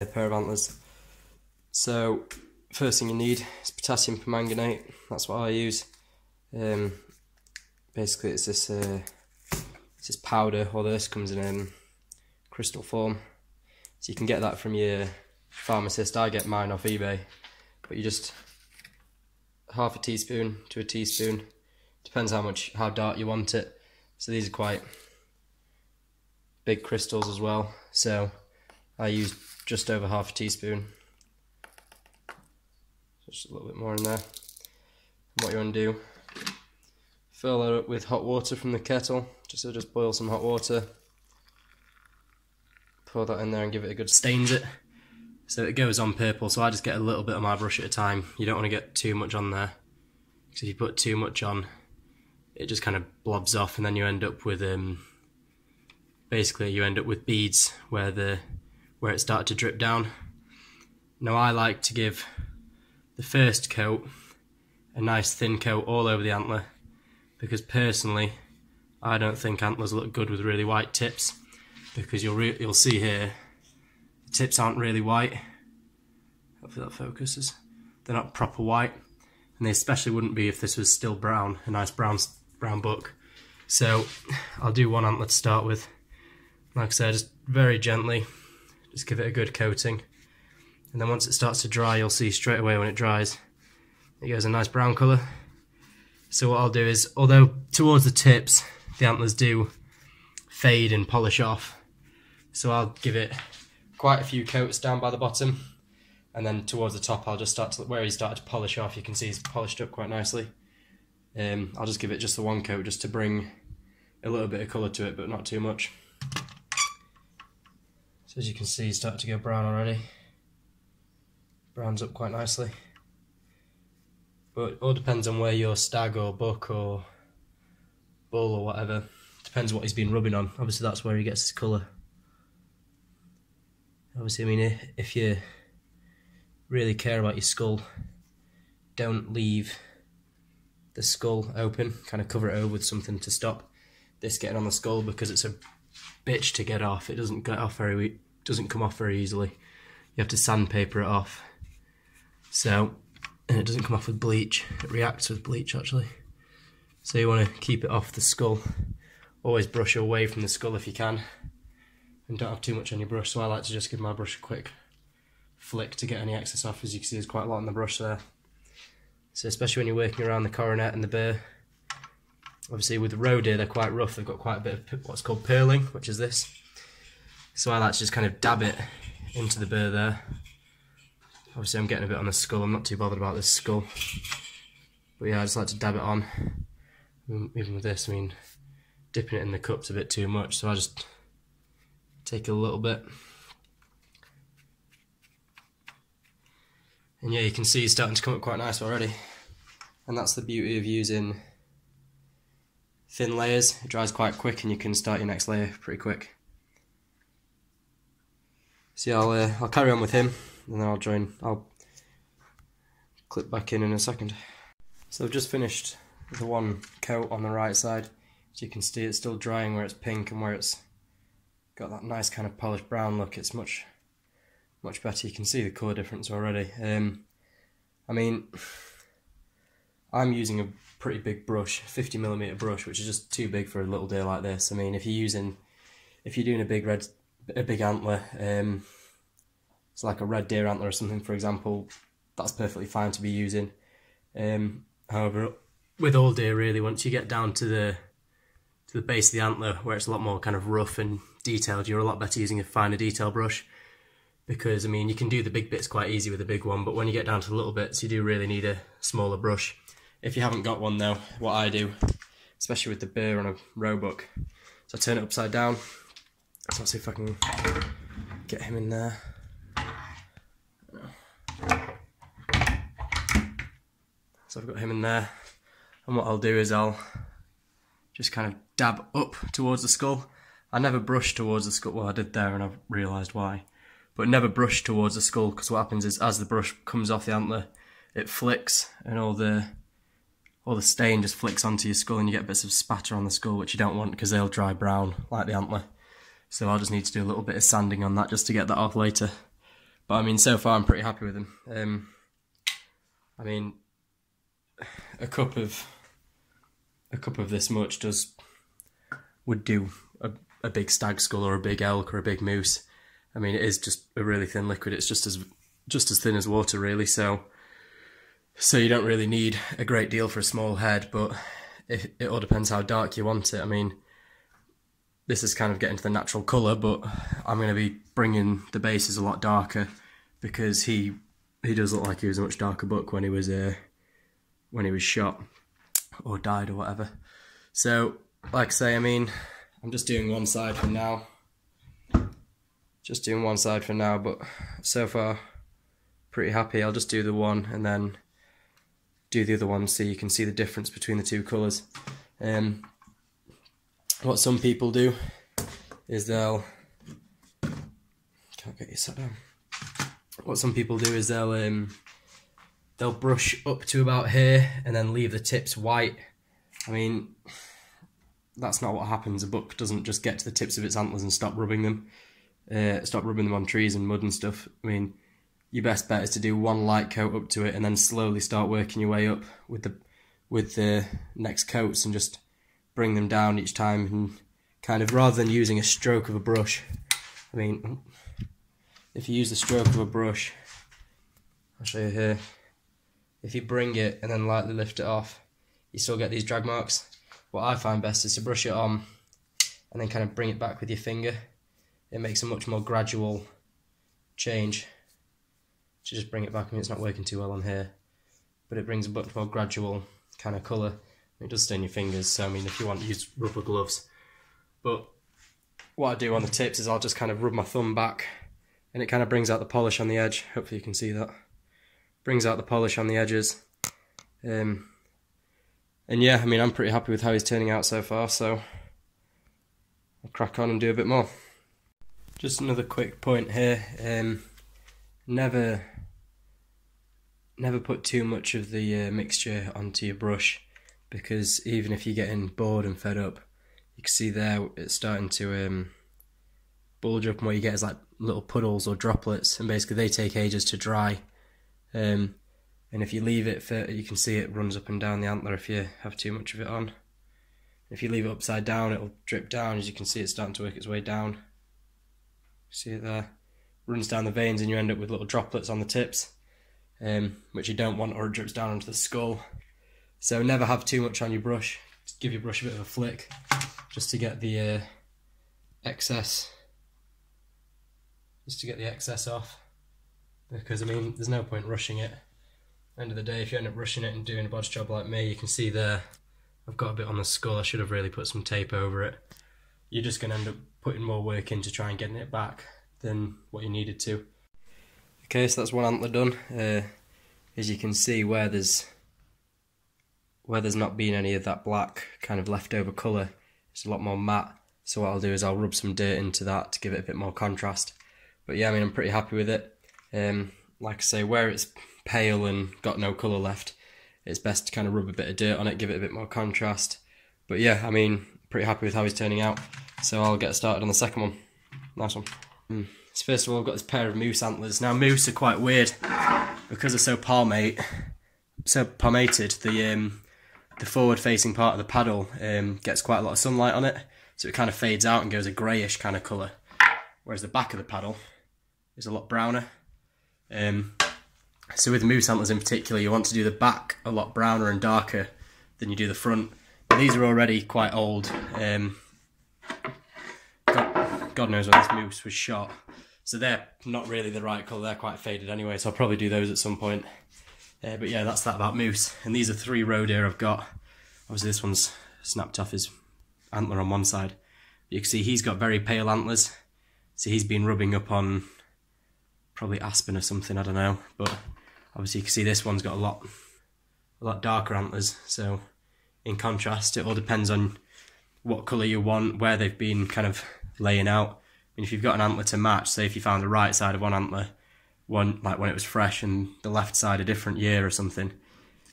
a pair of antlers. So first thing you need is potassium permanganate. That's what I use. Basically it's this powder, although this comes in crystal form, so you can get that from your pharmacist. I get mine off eBay, but you just half a teaspoon to a teaspoon, depends how dark you want it. So these are quite big crystals as well, so I use just over half a teaspoon, just a little bit more in there. And what you want to do, fill that up with hot water from the kettle. Just boil some hot water, pour that in there and give it a good stains it, so it goes on purple. So I just get a little bit on my brush at a time. You don't want to get too much on there, because if you put too much on, it just kind of blobs off, and then you end up with basically you end up with beads where it started to drip down. Now I like to give the first coat a nice thin coat all over the antler, because personally I don't think antlers look good with really white tips, because you'll see here the tips aren't really white. Hopefully that focuses. They're not proper white, and they especially wouldn't be if this was still brown, a nice brown buck. So I'll do one antler to start with. Like I said, just very gently, just give it a good coating, and then once it starts to dry, you'll see straight away when it dries it goes a nice brown colour. So what I'll do is, although towards the tips the antlers do fade and polish off, so I'll give it quite a few coats down by the bottom, and then towards the top I'll just start to, where he started to polish off, you can see he's polished up quite nicely. I'll just give it just the one coat, just to bring a little bit of colour to it, but not too much. So as you can see, he's started to go brown already. Browns up quite nicely. But it all depends on where your stag or buck or bull or whatever, depends what he's been rubbing on. Obviously that's where he gets his colour. Obviously, I mean, if you really care about your skull, don't leave the skull open, kind of cover it over with something to stop this getting on the skull, because it's a bitch to get off. It doesn't get off doesn't come off very easily. You have to sandpaper it off. So, and it doesn't come off with bleach, it reacts with bleach actually. So you want to keep it off the skull. Always brush away from the skull if you can, and don't have too much on your brush. So I like to just give my brush a quick flick to get any excess off. As you can see, there's quite a lot on the brush there. So especially when you're working around the coronet and the burr, obviously with the roe deer they're quite rough, they've got quite a bit of what's called purling, which is this. So I like to just kind of dab it into the burr there. Obviously I'm getting a bit on the skull, I'm not too bothered about this skull. But yeah, I just like to dab it on. Even with this, I mean, dipping it in the cup's a bit too much, so I just take a little bit. And yeah, you can see it's starting to come up quite nice already. And that's the beauty of using thin layers. It dries quite quick and you can start your next layer pretty quick. So yeah, I'll carry on with him. And then I'll clip back in a second. So I've just finished the one coat on the right side, so you can see it's still drying where it's pink and where it's got that nice kind of polished brown look. It's much better. You can see the colour difference already. I mean, I'm using a pretty big brush, 50mm brush, which is just too big for a little deer like this. I mean, if you're doing a big antler, so like a red deer antler or something, for example, that's perfectly fine to be using. However, with all deer really, once you get down to the base of the antler, where it's a lot more kind of rough and detailed, you're a lot better using a finer detail brush, because I mean you can do the big bits quite easy with a big one, but when you get down to the little bits, you do really need a smaller brush. If you haven't got one though, what I do, especially with the burr on a roebuck, so I turn it upside down. So let's see if I can get him in there. So I've got him in there, and what I'll do is I'll just kind of dab up towards the skull. I never brush towards the skull, well I did there and I've realised why, but never brush towards the skull, because what happens is as the brush comes off the antler, it flicks and all the stain just flicks onto your skull, and you get bits of spatter on the skull, which you don't want, because they'll dry brown like the antler. So I'll just need to do a little bit of sanding on that just to get that off later. But I mean, so far I'm pretty happy with them. I mean, a cup of this much would do a big stag skull or a big elk or a big moose. I mean, it is just a really thin liquid. It's just as thin as water, really. So you don't really need a great deal for a small head, but it all depends how dark you want it. I mean, this is kind of getting to the natural colour, but I'm going to be bringing the bases a lot darker, because he does look like he was a much darker buck when he was shot or died or whatever. So, like I say, I mean, I'm just doing one side for now. Just doing one side for now, but so far, pretty happy. I'll just do the one and then do the other one so you can see the difference between the two colours. What some people do is they'll brush up to about here and then leave the tips white. I mean, that's not what happens. A buck doesn't just get to the tips of its antlers and stop rubbing them on trees and mud and stuff. I mean, your best bet is to do one light coat up to it and then slowly start working your way up with the next coats, and just bring them down each time, and kind of, rather than using a stroke of a brush. I mean, if you use the stroke of a brush, I'll show you here, if you bring it and then lightly lift it off, you still get these drag marks. What I find best is to brush it on and then kind of bring it back with your finger. It makes a much more gradual change. So just bring it back. I mean, it's not working too well on here, but it brings a much more gradual kind of colour. It does stain your fingers, so I mean, if you want, use rubber gloves. But what I do on the tips is I'll just kind of rub my thumb back, and it kind of brings out the polish on the edge. Hopefully you can see that. Brings out the polish on the edges. And yeah, I mean, I'm pretty happy with how he's turning out so far, so I'll crack on and do a bit more. Just another quick point here. Never put too much of the mixture onto your brush, because even if you're getting bored and fed up, you can see there it's starting to bulge up, and what you get is like little puddles or droplets, and basically they take ages to dry. And if you leave it for, you can see it runs up and down the antler if you have too much of it on. If you leave it upside down, it'll drip down. As you can see, it's starting to work its way down. See it there? Runs down the veins, and you end up with little droplets on the tips, which you don't want, or it drips down onto the skull. So never have too much on your brush. Just give your brush a bit of a flick, just to get the excess off. Because I mean, there's no point rushing it. End of the day, if you end up rushing it and doing a bodge job like me, you can see there, I've got a bit on the skull. I should have really put some tape over it. You're just going to end up putting more work into trying and getting it back than what you needed to. Okay, so that's one antler done. As you can see, where there's not been any of that black kind of leftover colour, it's a lot more matte. So what I'll do is I'll rub some dirt into that to give it a bit more contrast. But yeah, I mean, I'm pretty happy with it. Like I say, where it's pale and got no colour left, it's best to kind of rub a bit of dirt on it, give it a bit more contrast. But yeah, I mean, pretty happy with how he's turning out. So I'll get started on the second one. Nice one. So first of all, I've got this pair of moose antlers. Now, moose are quite weird because they're so palmate, so palmated. The forward-facing part of the paddle gets quite a lot of sunlight on it, so it kind of fades out and goes a greyish kind of colour, whereas the back of the paddle is a lot browner. So with moose antlers in particular, you want to do the back a lot browner and darker than you do the front. But these are already quite old. God knows when this moose was shot, so they're not really the right colour. They're quite faded anyway, so I'll probably do those at some point. But yeah, that's that about moose. And these are three roe deer I've got. Obviously this one's snapped off his antler on one side. You can see he's got very pale antlers. So he's been rubbing up on probably aspen or something, I don't know. But obviously you can see this one's got a lot darker antlers. So in contrast, it all depends on what colour you want, where they've been kind of laying out. And if you've got an antler to match, say if you found the right side of one antler, like when it was fresh, and the left side a different year or something,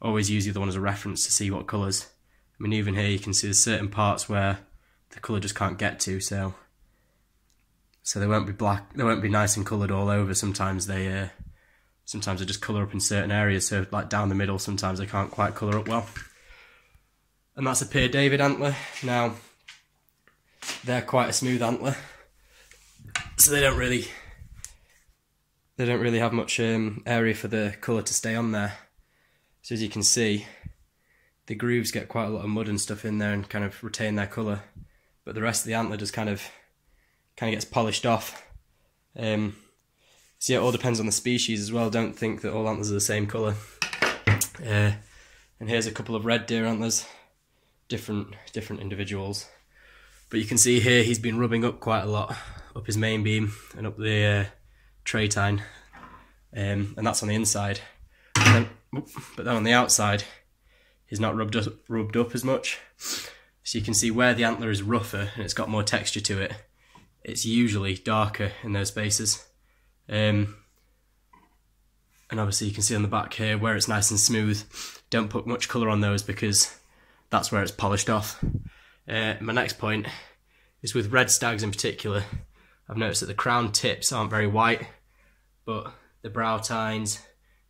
always use the other one as a reference to see what colours. I mean, even here you can see there's certain parts where the colour just can't get to, so so they won't be black. They won't be nice and coloured all over. Sometimes they just colour up in certain areas. So like down the middle, sometimes they can't quite colour up well. And that's a Père David antler. Now they're quite a smooth antler, so they don't really have much area for the colour to stay on there. So as you can see, the grooves get quite a lot of mud and stuff in there and kind of retain their colour, but the rest of the antler just kind of gets polished off. So yeah, it all depends on the species as well. Don't think that all antlers are the same colour. And here's a couple of red deer antlers, different individuals. But you can see here he's been rubbing up quite a lot, up his main beam and up the tretine, and that's on the inside. But then on the outside, he's not rubbed up as much. So you can see where the antler is rougher and it's got more texture to it, it's usually darker in those spaces. And obviously you can see on the back here where it's nice and smooth, don't put much colour on those because that's where it's polished off. My next point is with red stags in particular. I've noticed that the crown tips aren't very white, but the brow tines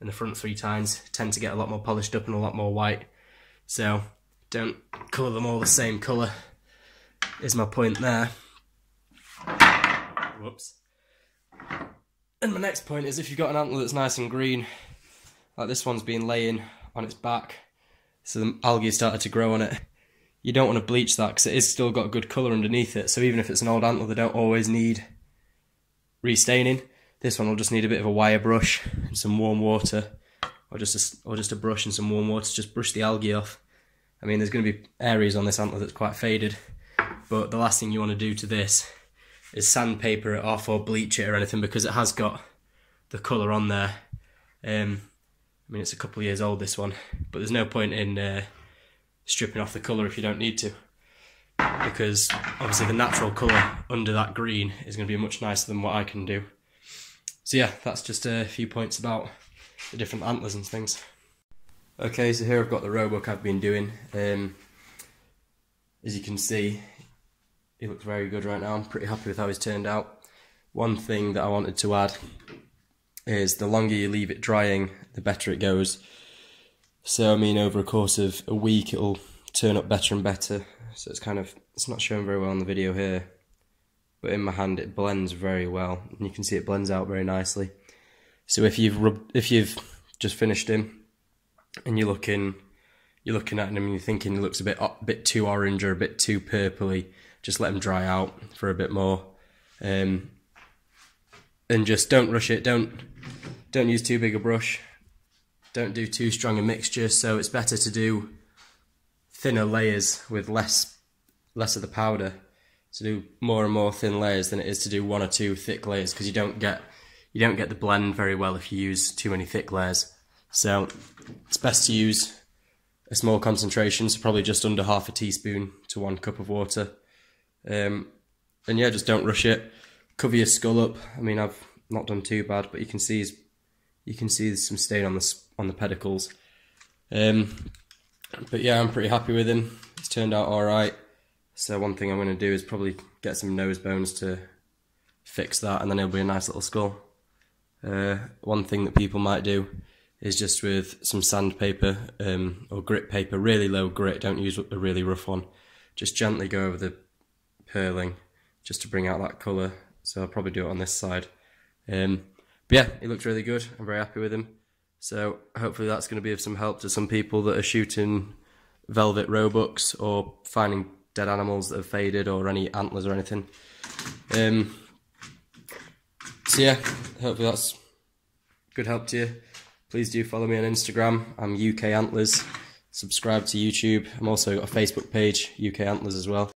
and the front three tines tend to get a lot more polished up and a lot more white. So don't colour them all the same colour is my point there. Whoops. And my next point is if you've got an antler that's nice and green, like this one's been laying on its back, so the algae started to grow on it, you don't want to bleach that because it is still got good colour underneath it. So even if it's an old antler, they don't always need restaining. This one will just need a bit of a wire brush and some warm water, or just a brush and some warm water to just brush the algae off. I mean, there's going to be areas on this antler that's quite faded, but the last thing you want to do to this is sandpaper it off or bleach it or anything because it has got the colour on there. I mean, it's a couple of years old, this one, but there's no point in stripping off the colour if you don't need to, because obviously the natural colour under that green is going to be much nicer than what I can do. So yeah, that's just a few points about the different antlers and things. Okay, so here I've got the roebuck I've been doing. As you can see, he looks very good right now. I'm pretty happy with how he's turned out. One thing that I wanted to add is the longer you leave it drying, the better it goes. So I mean, over a course of a week, it'll turn up better and better. So it's not shown very well on the video here, but in my hand it blends very well, and you can see it blends out very nicely. So if you've just finished him, and you're looking at him and you're thinking he looks a bit too orange or a bit too purpley, just let him dry out for a bit more, and just don't rush it. Don't use too big a brush. Don't do too strong a mixture, so it's better to do thinner layers with less of the powder. So do more and more thin layers than it is to do one or two thick layers, because you don't get the blend very well if you use too many thick layers. So it's best to use a small concentration, so probably just under half a teaspoon to 1 cup of water. And yeah, just don't rush it. Cover your skull up. I mean, I've not done too bad, but you can see there's some stain on the pedicles. But yeah, I'm pretty happy with him. It's turned out alright. So one thing I'm going to do is probably get some nose bones to fix that, and then it'll be a nice little skull. One thing that people might do is just with some sandpaper or grit paper, really low grit, don't use a really rough one, just gently go over the purling just to bring out that colour. So I'll probably do it on this side. But yeah, he looks really good. I'm very happy with him. So hopefully that's going to be of some help to some people that are shooting velvet roebucks or finding dead animals that have faded or any antlers or anything. So yeah, hopefully that's good help to you. Please do follow me on Instagram. I'm UK Antlers. Subscribe to YouTube. I'm also got a Facebook page, UK Antlers as well.